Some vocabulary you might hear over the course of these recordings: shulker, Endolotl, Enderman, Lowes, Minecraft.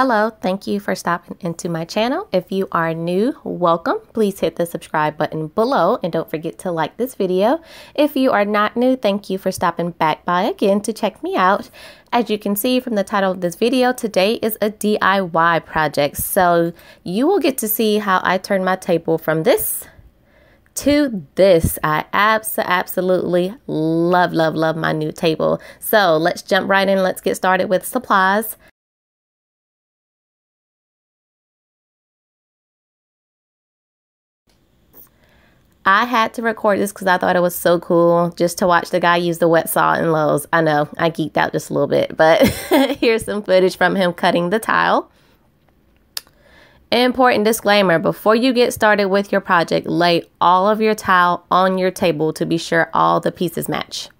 Hello, thank you for stopping into my channel. If you are new, welcome. Please hit the subscribe button below and don't forget to like this video. If you are not new, thank you for stopping back by again to check me out. As you can see from the title of this video, today is a DIY project. So you will get to see how I turn my table from this to this. I absolutely love my new table. So let's jump right in. Let's get started with supplies. I had to record this because I thought it was so cool just to watch the guy use the wet saw in Lowe's. I know, I geeked out just a little bit, but here's some footage from him cutting the tile. Important disclaimer, before you get started with your project, lay all of your tile on your table to be sure all the pieces match.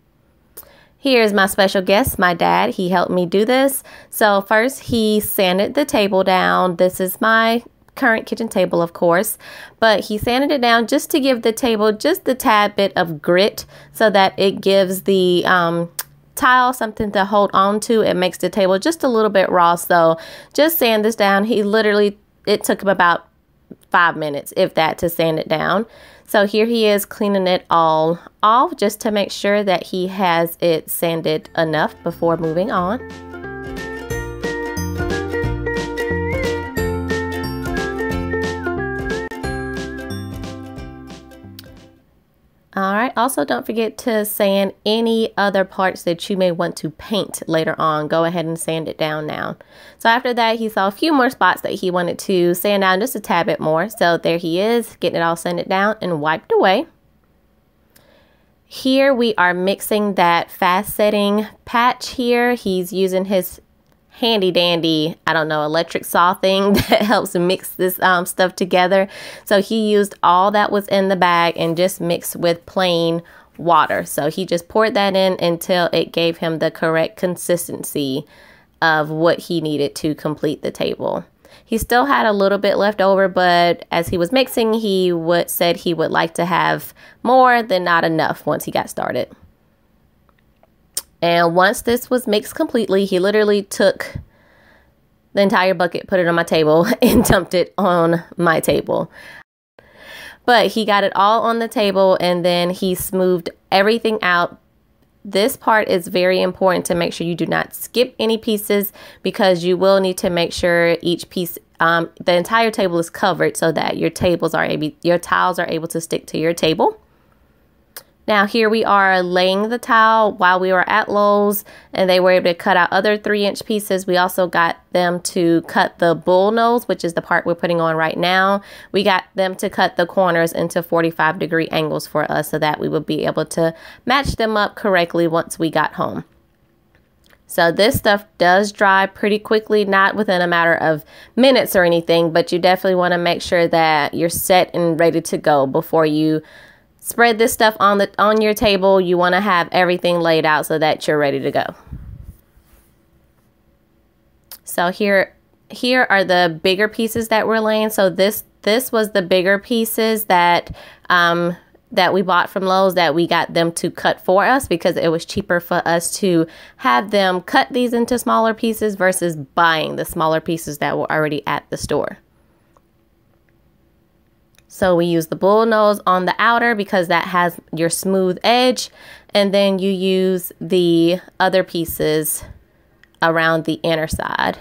Here's my special guest, my dad. He helped me do this. So first he sanded the table down. This is my current kitchen table, of course, but he sanded it down just to give the table just the tad bit of grit so that it gives the tile something to hold on to. It makes the table just a little bit raw, so just sand this down. He literally, it took him about 5 minutes, if that, to sand it down. So here he is cleaning it all off just to make sure that he has it sanded enough before moving on. All right, also don't forget to sand any other parts that you may want to paint later on. Go ahead and sand it down now. So after that, he saw a few more spots that he wanted to sand down just a tad bit more. So there he is, getting it all sanded down and wiped away. Here we are mixing that fast setting patch here. He's using his handy dandy, I don't know, electric saw thing that helps mix this stuff together. So he used all that was in the bag and just mixed with plain water. So he just poured that in until it gave him the correct consistency of what he needed to complete the table. He still had a little bit left over, but as he was mixing, he said he would like to have more than not enough once he got started. And once this was mixed completely, he literally took the entire bucket, put it on my table, and dumped it on my table. But he got it all on the table, and then he smoothed everything out. This part is very important to make sure you do not skip any pieces, because you will need to make sure each piece, the entire table is covered so that your tiles are able to stick to your table. Now here we are laying the tile while we were at Lowe's, and they were able to cut out other 3-inch pieces. We also got them to cut the bull nose, which is the part we're putting on right now. We got them to cut the corners into 45-degree angles for us so that we would be able to match them up correctly once we got home. So this stuff does dry pretty quickly, not within a matter of minutes or anything, but you definitely want to make sure that you're set and ready to go before you spread this stuff on your table. You want to have everything laid out so that you're ready to go. So here are the bigger pieces that we're laying. So this was the bigger pieces that that we bought from Lowe's, that we got them to cut for us, because it was cheaper for us to have them cut these into smaller pieces versus buying the smaller pieces that were already at the store. So we use the bull nose on the outer because that has your smooth edge, and then you use the other pieces around the inner side.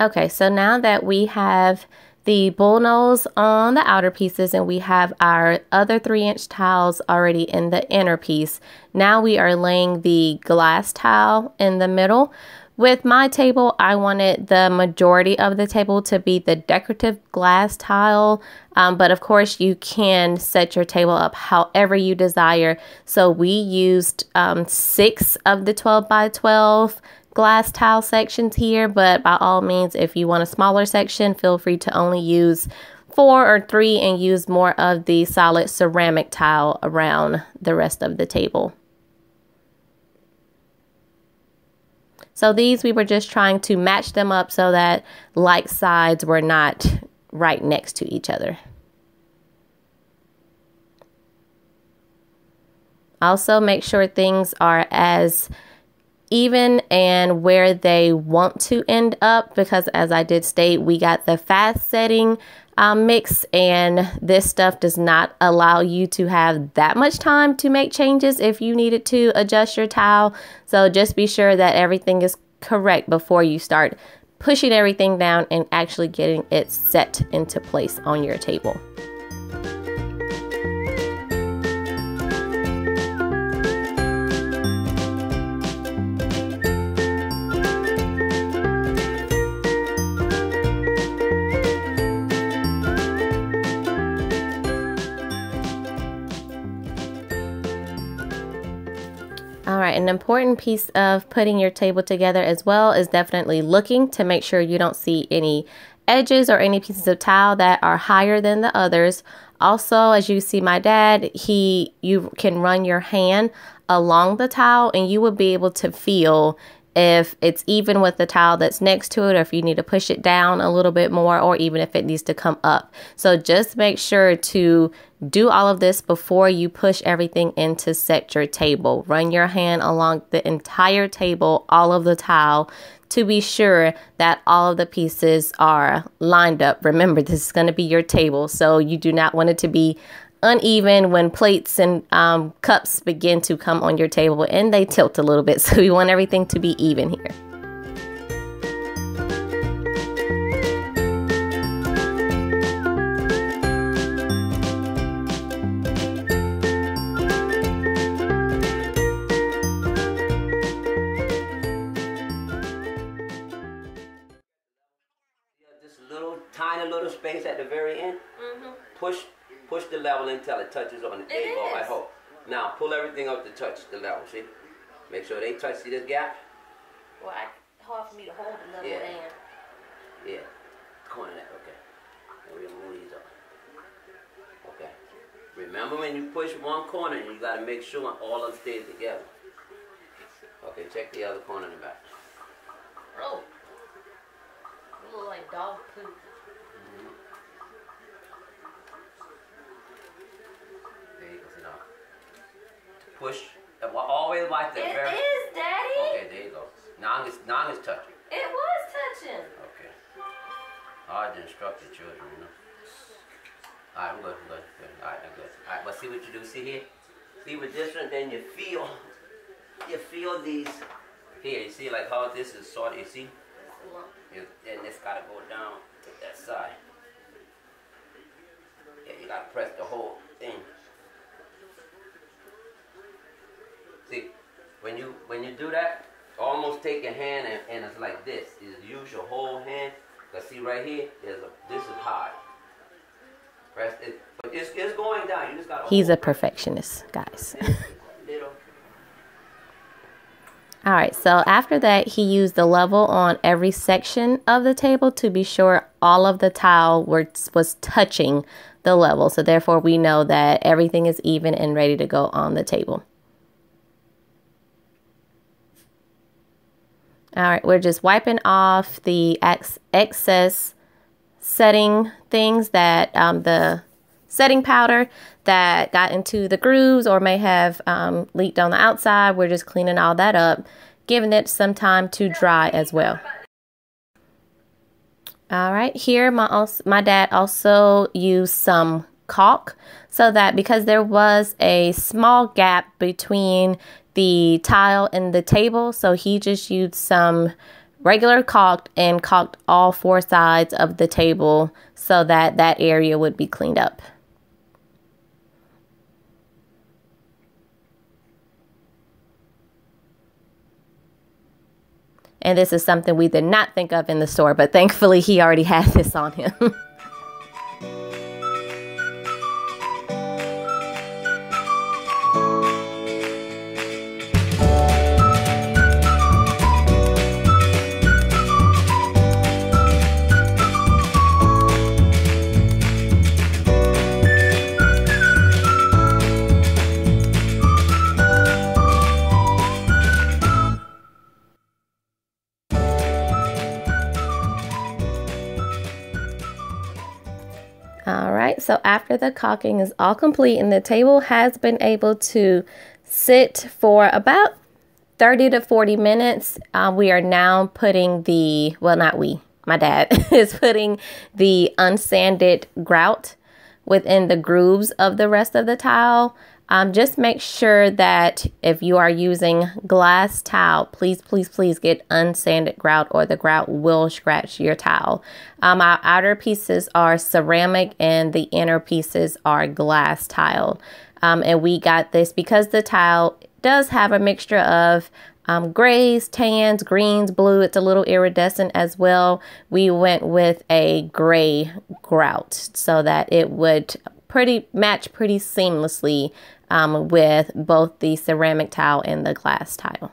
Okay, so now that we have the bull nose on the outer pieces and we have our other 3-inch tiles already in the inner piece, now we are laying the glass tile in the middle. With my table, I wanted the majority of the table to be the decorative glass tile, but of course you can set your table up however you desire. So we used 6 of the 12x12 glass tile sections here, but by all means, if you want a smaller section, feel free to only use 4 or 3 and use more of the solid ceramic tile around the rest of the table. So these, we were just trying to match them up so that like sides were not right next to each other. Also, make sure things are as even and where they want to end up, because as I did state, we got the fast setting mix, and this stuff does not allow you to have that much time to make changes if you needed to adjust your tile. So just be sure that everything is correct before you start pushing everything down and actually getting it set into place on your table. Alright, an important piece of putting your table together as well is definitely looking to make sure you don't see any edges or any pieces of tile that are higher than the others. Also, as you see my dad, you can run your hand along the tile and you will be able to feel if it's even with the tile that's next to it, or if you need to push it down a little bit more, or even if it needs to come up. So just make sure to do all of this before you push everything in to set your table. Run your hand along the entire table, all of the tile, to be sure that all of the pieces are lined up. Remember, this is going to be your table, so you do not want it to be uneven when plates and cups begin to come on your table, and they tilt a little bit, so we want everything to be even here. This little tiny little space at the very end, push the level until it touches on the table, I hope. Now pull everything up to touch the level, see? Make sure they touch, see this gap? Well, it's hard for me to hold the level in. Yeah, corner that, okay. And we'll move these up. Okay. Remember, when you push one corner, you got to make sure all of them stays together. Okay, check the other corner in the back. Oh, you look like dog poop. Push, always like that. It is, Daddy. Okay, there you go. Now it's touching. It was touching. Okay. Hard to instruct the children, you know. All right, I'm good, All right, I'm good. All right, but see what you do. See here? See with this one, then you feel these. Here, you see like how this is sort of, you see? Then this got to go down to that side. Yeah, you got to press the whole thing. See, when you do that, almost take your hand and it's like this. You use your whole hand. Cause see right here, this is hard. Press it, but it's going down. You just gotta. He's a perfectionist, guys. All right, so after that, he used the level on every section of the table to be sure all of the tile was touching the level. So therefore, we know that everything is even and ready to go on the table. All right, we're just wiping off the excess setting things that the setting powder that got into the grooves or may have leaked on the outside. We're just cleaning all that up, giving it some time to dry as well. All right, here my dad also used some caulk, so that because there was a small gap between the tile and the table, so he just used some regular caulk and caulked all four sides of the table so that that area would be cleaned up. And this is something we did not think of in the store, but thankfully he already had this on him. So after the caulking is all complete and the table has been able to sit for about 30 to 40 minutes, we are now putting the, well, not we, my dad is putting the unsanded grout within the grooves of the rest of the tile. Just make sure that if you are using glass tile, please, please, please get unsanded grout or the grout will scratch your tile. Our outer pieces are ceramic and the inner pieces are glass tile. And we got this because the tile does have a mixture of grays, tans, greens, blue. It's a little iridescent as well. We went with a gray grout so that it would match pretty seamlessly with both the ceramic tile and the glass tile.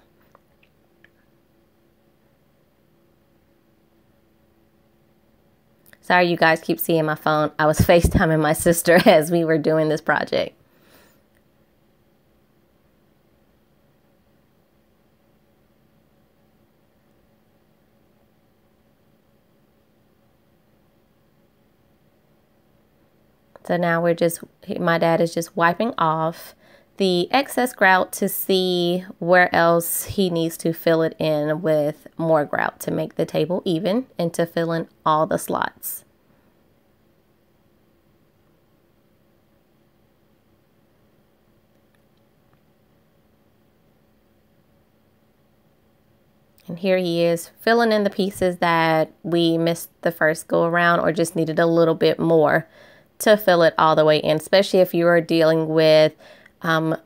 Sorry, you guys keep seeing my phone. I was FaceTiming my sister as we were doing this project. So now we're just, my dad is just wiping off the excess grout to see where else he needs to fill it in with more grout to make the table even and to fill in all the slots. And here he is filling in the pieces that we missed the first go around or just needed a little bit more to fill it all the way in, especially if you are dealing with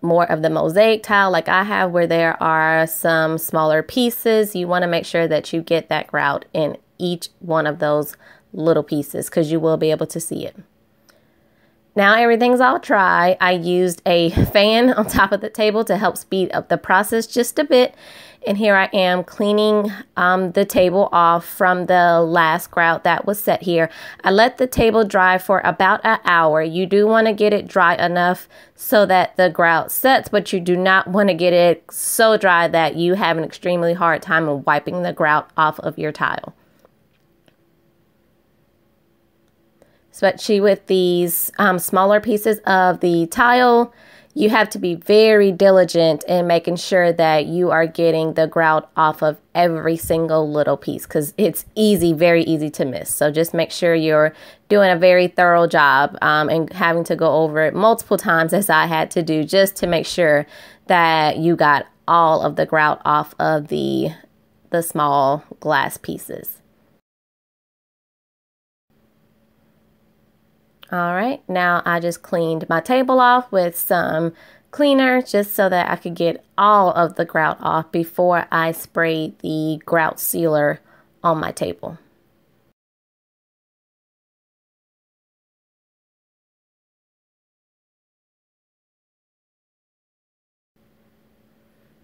more of the mosaic tile like I have where there are some smaller pieces. You want to make sure that you get that grout in each one of those little pieces because you will be able to see it. Now everything's all dry. I used a fan on top of the table to help speed up the process just a bit. And here I am cleaning the table off from the last grout that was set here. I let the table dry for about an hour. You do want to get it dry enough so that the grout sets, but you do not want to get it so dry that you have an extremely hard time wiping the grout off of your tile. Especially with these smaller pieces of the tile, you have to be very diligent in making sure that you are getting the grout off of every single little piece because it's easy, very easy to miss. So just make sure you're doing a very thorough job and having to go over it multiple times as I had to do just to make sure that you got all of the grout off of the small glass pieces. All right, now I just cleaned my table off with some cleaner just so that I could get all of the grout off before I sprayed the grout sealer on my table.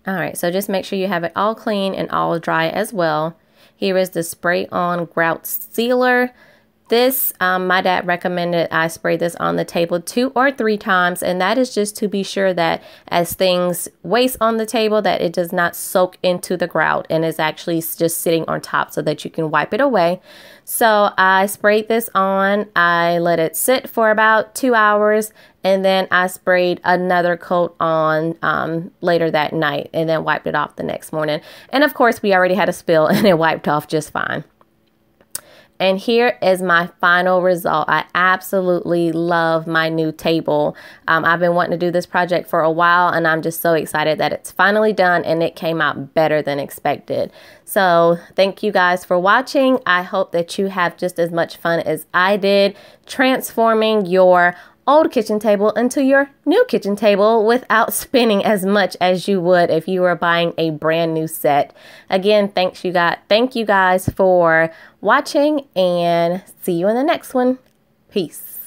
All right, so just make sure you have it all clean and all dry as well. Here is the spray on grout sealer. This, my dad recommended I spray this on the table 2 or 3 times, and that is just to be sure that as things waste on the table that it does not soak into the grout and is actually just sitting on top so that you can wipe it away. So I sprayed this on, I let it sit for about 2 hours, and then I sprayed another coat on later that night and then wiped it off the next morning. And of course, we already had a spill and it wiped off just fine. And here is my final result. I absolutely love my new table. I've been wanting to do this project for a while and I'm just so excited that it's finally done and it came out better than expected. So thank you guys for watching. I hope that you have just as much fun as I did transforming your old kitchen table into your new kitchen table without spending as much as you would if you were buying a brand new set. Again, thank you guys for watching and see you in the next one. Peace.